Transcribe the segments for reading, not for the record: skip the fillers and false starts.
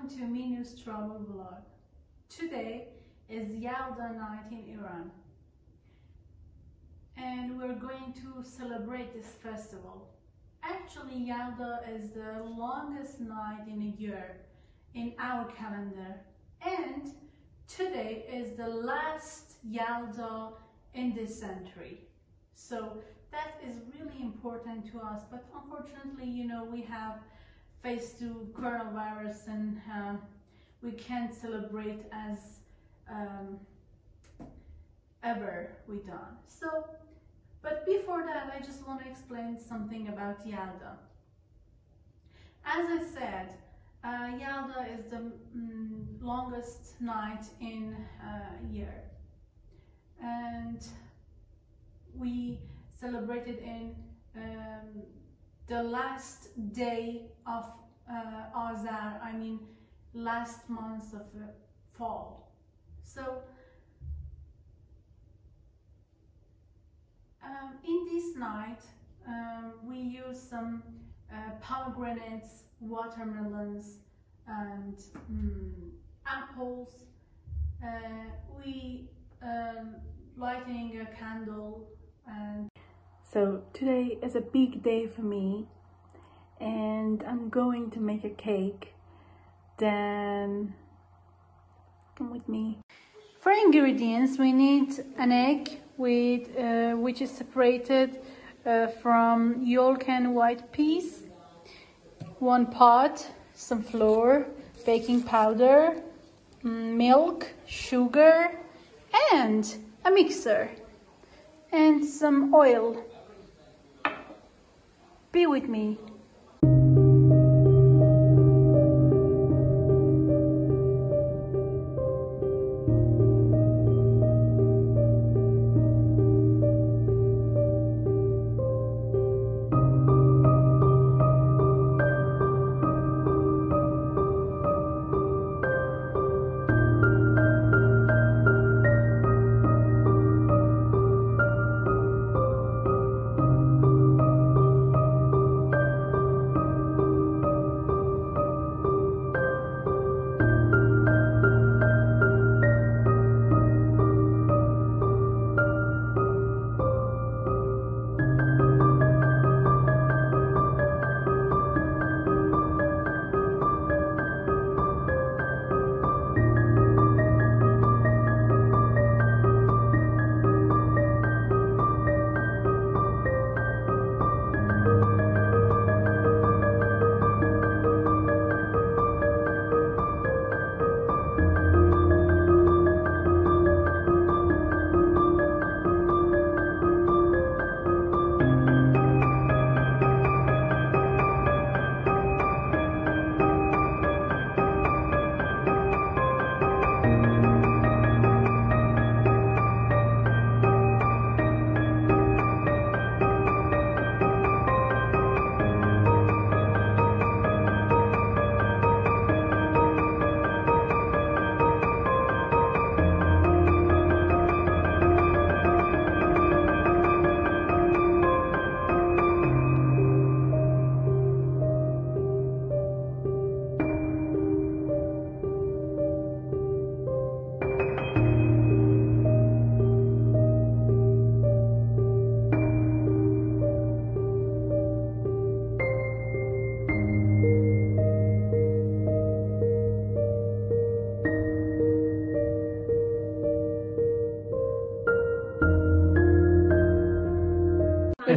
Welcome to Minoos Travel Vlog. Today is Yalda Night in Iran, and we're going to celebrate this festival. Actually, Yalda is the longest night in a year in our calendar, and today is the last Yalda in this century. So that is really important to us, but unfortunately, you know, we have faced to coronavirus and we can't celebrate as ever we done. So, but before that, I just want to explain something about Yalda. As I said, Yalda is the longest night in a year, and we celebrated in the last day of Azar, I mean last month of fall. So in this night we use some pomegranates, watermelons, and apples. We lighting a candle. And so today is a big day for me, and I'm going to make a cake. Then come with me. For ingredients, we need an egg with which is separated from yolk and white peas, one pot, some flour, baking powder, milk, sugar, and a mixer, and some oil. Be with me.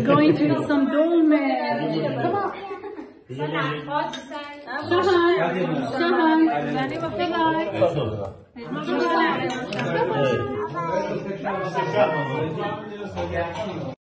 Going to eat some dolmen. Come on. Come on.